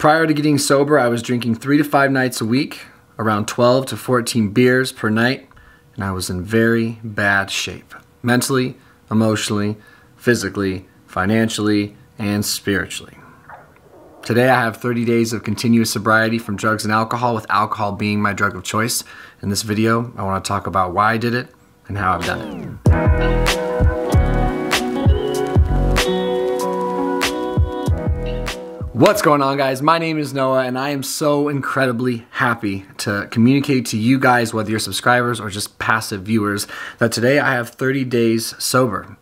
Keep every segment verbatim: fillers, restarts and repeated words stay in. Prior to getting sober, I was drinking three to five nights a week, around twelve to fourteen beers per night, and I was in very bad shape, mentally, emotionally, physically, financially, and spiritually. Today I have thirty days of continuous sobriety from drugs and alcohol, with alcohol being my drug of choice. In this video, I want to talk about why I did it and how I've done it. What's going on, guys? My name is Noah, and I am so incredibly happy to communicate to you guys, whether you're subscribers or just passive viewers, that today I have thirty days sober.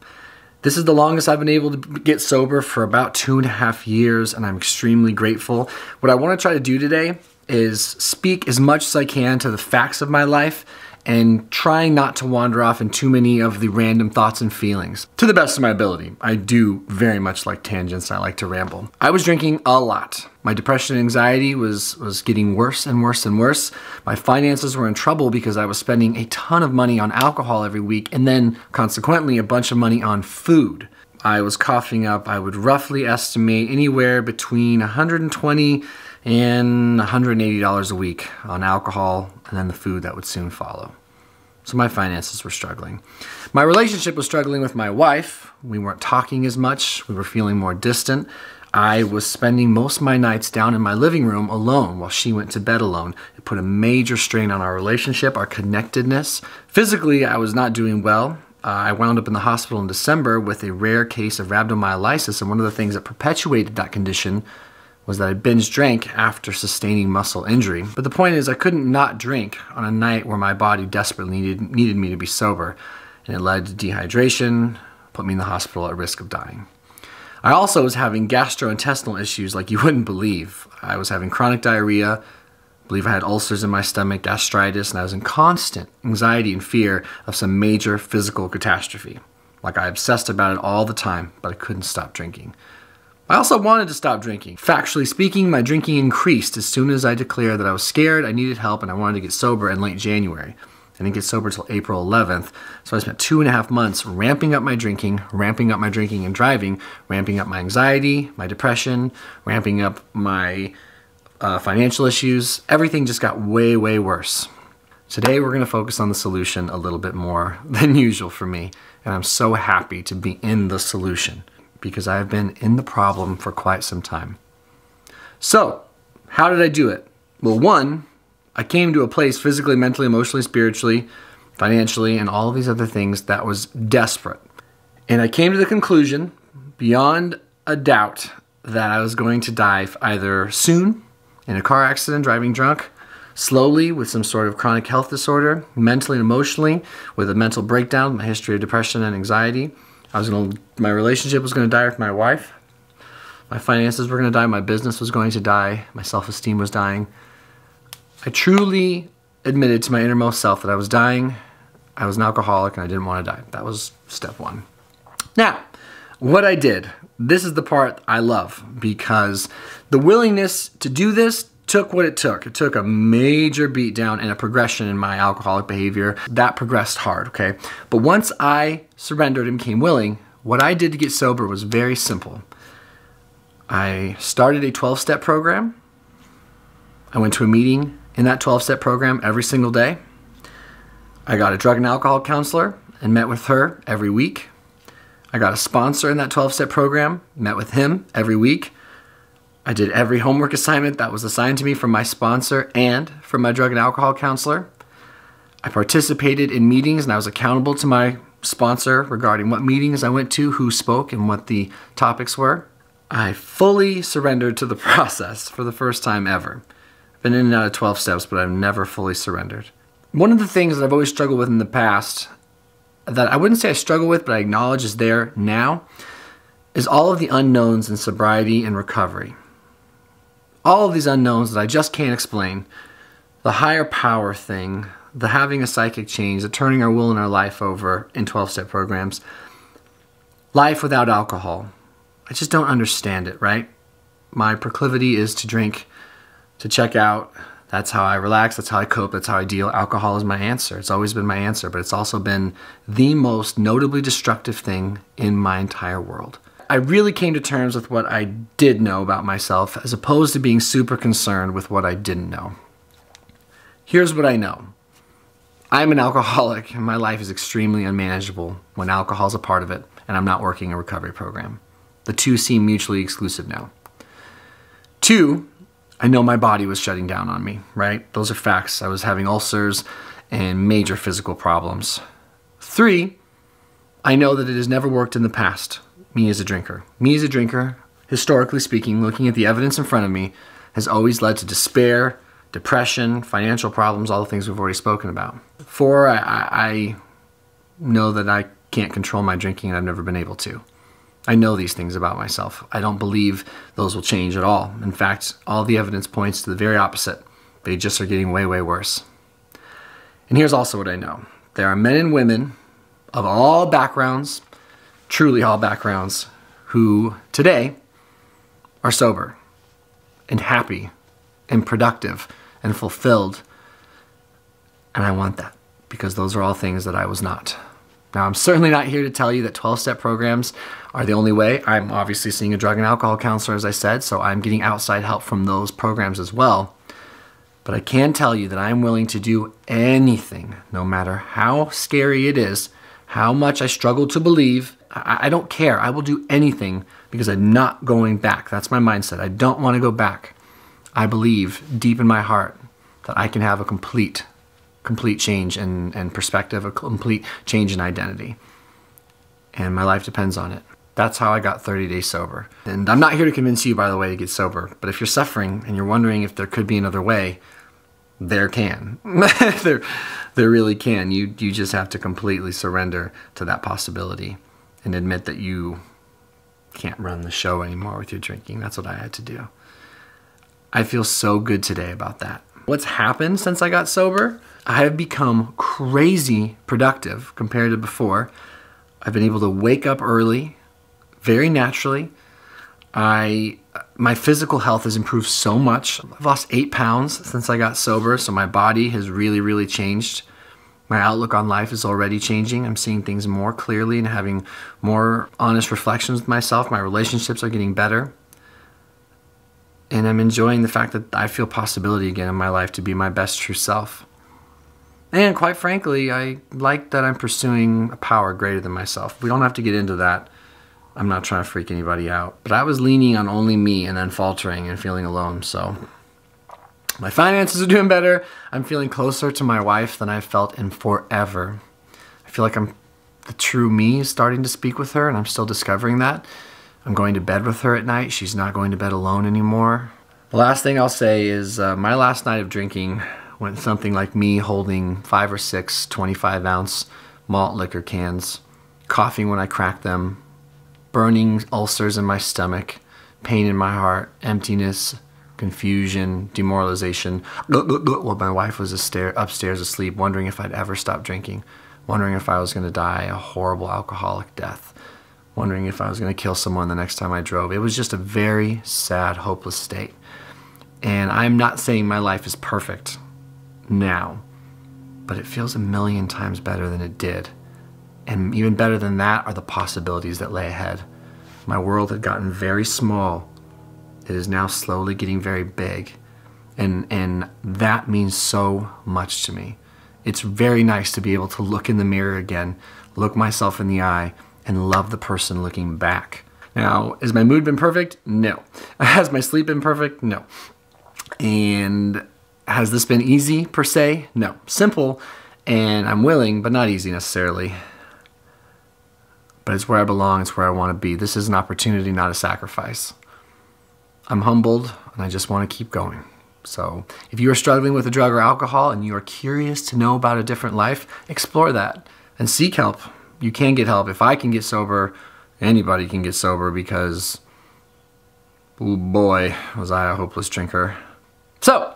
This is the longest I've been able to get sober for about two and a half years, and I'm extremely grateful. What I want to try to do today is speak as much as I can to the facts of my life and trying not to wander off in too many of the random thoughts and feelings. To the best of my ability, I do very much like tangents, and I like to ramble. I was drinking a lot. My depression and anxiety was, was getting worse and worse and worse. My finances were in trouble because I was spending a ton of money on alcohol every week, and then consequently a bunch of money on food. I was coughing up, I would roughly estimate anywhere between one hundred twenty and one hundred eighty dollars a week on alcohol, and then the food that would soon follow. So my finances were struggling. My relationship was struggling with my wife. We weren't talking as much. We were feeling more distant. I was spending most of my nights down in my living room alone while she went to bed alone. It put a major strain on our relationship, our connectedness. Physically, I was not doing well. Uh, I wound up in the hospital in December with a rare case of rhabdomyolysis, and one of the things that perpetuated that condition was that I binge drank after sustaining muscle injury. But the point is, I couldn't not drink on a night where my body desperately needed, needed me to be sober, and it led to dehydration, put me in the hospital at risk of dying. I also was having gastrointestinal issues like you wouldn't believe. I was having chronic diarrhea, I believe I had ulcers in my stomach, gastritis, and I was in constant anxiety and fear of some major physical catastrophe. Like, I obsessed about it all the time, but I couldn't stop drinking. I also wanted to stop drinking. Factually speaking, my drinking increased as soon as I declared that I was scared, I needed help, and I wanted to get sober in late January. I didn't get sober till April eleventh, so I spent two and a half months ramping up my drinking, ramping up my drinking and driving, ramping up my anxiety, my depression, ramping up my uh, financial issues. Everything just got way, way worse. Today we're gonna focus on the solution a little bit more than usual for me, and I'm so happy to be in the solution, because I've been in the problem for quite some time. So, how did I do it? Well, one, I came to a place physically, mentally, emotionally, spiritually, financially, and all of these other things that was desperate. And I came to the conclusion, beyond a doubt, that I was going to die either soon, in a car accident, driving drunk, slowly with some sort of chronic health disorder, mentally and emotionally, with a mental breakdown, my history of depression and anxiety. I was gonna, my relationship was gonna die with my wife. My finances were gonna die. My business was going to die. My self-esteem was dying. I truly admitted to my innermost self that I was dying. I was an alcoholic and I didn't want to die. That was step one. Now, what I did, this is the part I love, because the willingness to do this took what it took. It took a major beatdown and a progression in my alcoholic behavior. That progressed hard, okay? But once I surrendered and became willing, what I did to get sober was very simple. I started a twelve-step program. I went to a meeting in that twelve-step program every single day. I got a drug and alcohol counselor and met with her every week. I got a sponsor in that twelve-step program, met with him every week. I did every homework assignment that was assigned to me from my sponsor and from my drug and alcohol counselor. I participated in meetings, and I was accountable to my sponsor regarding what meetings I went to, who spoke, and what the topics were. I fully surrendered to the process for the first time ever. I've been in and out of twelve steps, but I've never fully surrendered. One of the things that I've always struggled with in the past, that I wouldn't say I struggle with, but I acknowledge is there now, is all of the unknowns in sobriety and recovery. All of these unknowns that I just can't explain, the higher power thing, the having a psychic change, the turning our will and our life over in twelve-step programs, life without alcohol. I just don't understand it, right? My proclivity is to drink, to check out. That's how I relax, that's how I cope, that's how I deal. Alcohol is my answer. It's always been my answer, but it's also been the most notably destructive thing in my entire world. I really came to terms with what I did know about myself, as opposed to being super concerned with what I didn't know. Here's what I know. I'm an alcoholic, and my life is extremely unmanageable when alcohol is a part of it, and I'm not working a recovery program. The two seem mutually exclusive now. Two, I know my body was shutting down on me, right? Those are facts. I was having ulcers and major physical problems. Three, I know that it has never worked in the past. Me as a drinker. Me as a drinker, historically speaking, looking at the evidence in front of me, has always led to despair, depression, financial problems, all the things we've already spoken about. Four, I, I know that I can't control my drinking, and I've never been able to. I know these things about myself. I don't believe those will change at all. In fact, all the evidence points to the very opposite. They just are getting way, way worse. And here's also what I know. There are men and women of all backgrounds, truly all backgrounds, who today are sober and happy and productive and fulfilled. And I want that, because those are all things that I was not. Now, I'm certainly not here to tell you that twelve-step programs are the only way. I'm obviously seeing a drug and alcohol counselor, as I said, so I'm getting outside help from those programs as well. But I can tell you that I'm willing to do anything, no matter how scary it is, how much I struggle to believe. I, I don't care. I will do anything, because I'm not going back. That's my mindset. I don't want to go back. I believe deep in my heart that I can have a complete complete change in, in perspective, a complete change in identity. And my life depends on it. That's how I got thirty days sober. And I'm not here to convince you, by the way, to get sober. But if you're suffering and you're wondering if there could be another way, there can. there, there really can. You, you just have to completely surrender to that possibility and admit that you can't run the show anymore with your drinking. That's what I had to do. I feel so good today about that. What's happened since I got sober? I have become crazy productive compared to before. I've been able to wake up early, very naturally. I, my physical health has improved so much. I've lost eight pounds since I got sober, so my body has really, really changed. My outlook on life is already changing. I'm seeing things more clearly and having more honest reflections with myself. My relationships are getting better. And I'm enjoying the fact that I feel possibility again in my life to be my best true self. And quite frankly, I like that I'm pursuing a power greater than myself. We don't have to get into that. I'm not trying to freak anybody out. But I was leaning on only me and then faltering and feeling alone. So my finances are doing better. I'm feeling closer to my wife than I've felt in forever. I feel like I'm the true me is starting to speak with her, and I'm still discovering that. I'm going to bed with her at night. She's not going to bed alone anymore. The last thing I'll say is uh, my last night of drinking went something like me holding five or six twenty-five ounce malt liquor cans, coughing when I cracked them, burning ulcers in my stomach, pain in my heart, emptiness, confusion, demoralization. Well, my wife was upstairs asleep, wondering if I'd ever stop drinking, wondering if I was going to die a horrible alcoholic death, wondering if I was going to kill someone the next time I drove. It was just a very sad, hopeless state. And I'm not saying my life is perfect now, but it feels a million times better than it did. And even better than that are the possibilities that lay ahead. My world had gotten very small. It is now slowly getting very big. And, and that means so much to me. It's very nice to be able to look in the mirror again, look myself in the eye, and love the person looking back. Now, has my mood been perfect? No. Has my sleep been perfect? No. And has this been easy per se? No. Simple, and I'm willing, but not easy necessarily. But it's where I belong, it's where I want to be. This is an opportunity, not a sacrifice. I'm humbled, and I just want to keep going. So if you are struggling with a drug or alcohol and you are curious to know about a different life, explore that and seek help. You can get help. If I can get sober, anybody can get sober, because, oh boy, was I a hopeless drinker. So,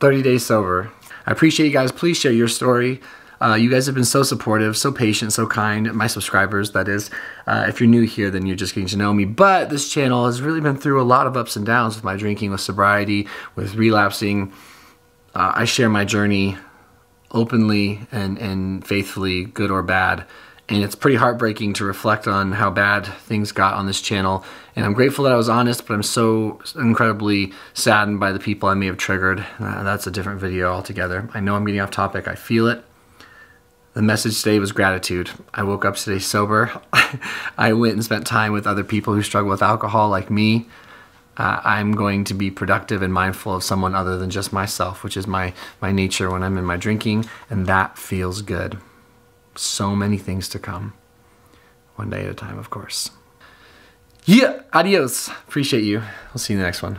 thirty days sober. I appreciate you guys. Please share your story. Uh, you guys have been so supportive, so patient, so kind. My subscribers, that is. Uh, if you're new here, then you're just getting to know me. But this channel has really been through a lot of ups and downs with my drinking, with sobriety, with relapsing. Uh, I share my journey openly and, and faithfully, good or bad, And it's pretty heartbreaking to reflect on how bad things got on this channel. And I'm grateful that I was honest, but I'm so incredibly saddened by the people I may have triggered. Uh, that's a different video altogether. I know I'm getting off topic. I feel it. The message today was gratitude. I woke up today sober. I went and spent time with other people who struggle with alcohol like me. Uh, I'm going to be productive and mindful of someone other than just myself, which is my, my nature when I'm in my drinking, and that feels good. So many things to come. One day at a time, of course. Yeah, adios. Appreciate you. I'll see you in the next one.